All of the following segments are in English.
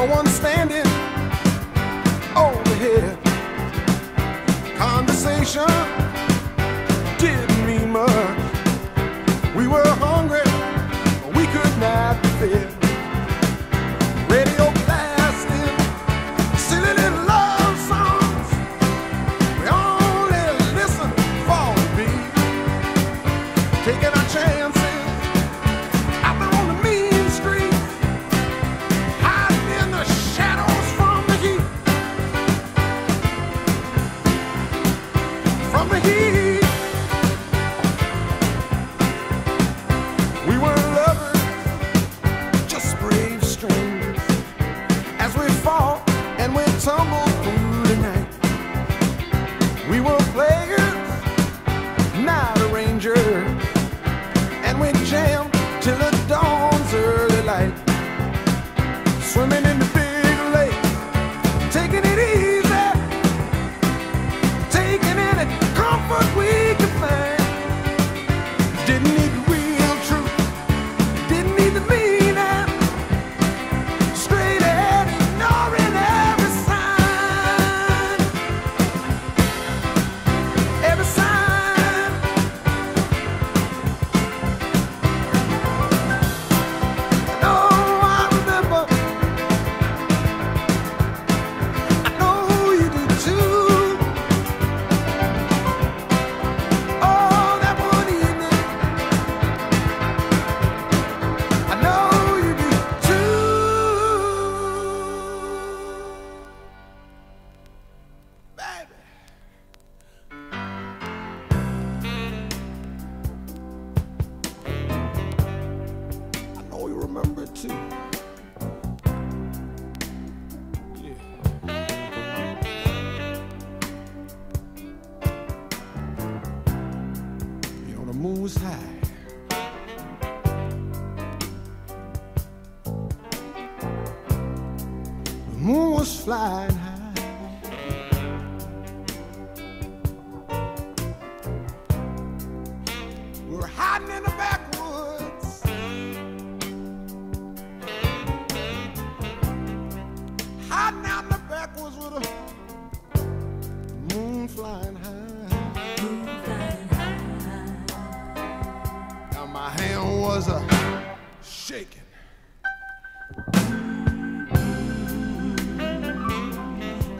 no one standing overhead. Conversation didn't mean much. We were hungry, but we could not be fed. Radio blasting, silly little love songs. We only listened for the beat. Taking our chance. We were lovers, just brave strangers, as we fall and we tumble through the night. We were players, not arrangers, and we jammed till the dawn's early light. Swimming in the big lake, taking it easy, taking any comfort we could find. Didn't need remember too. Yeah. You know, the moon was high. The moon was flying high. We were hiding in the backwoods, hiding out in the backwoods with a moon flying high. Moon flying high. Now my hand was shaking.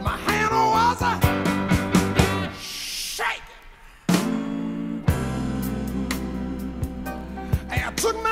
My hand was shaking. And I took my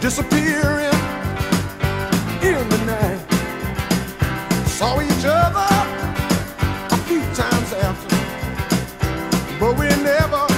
disappearing in the night. Saw each other a few times after, but we never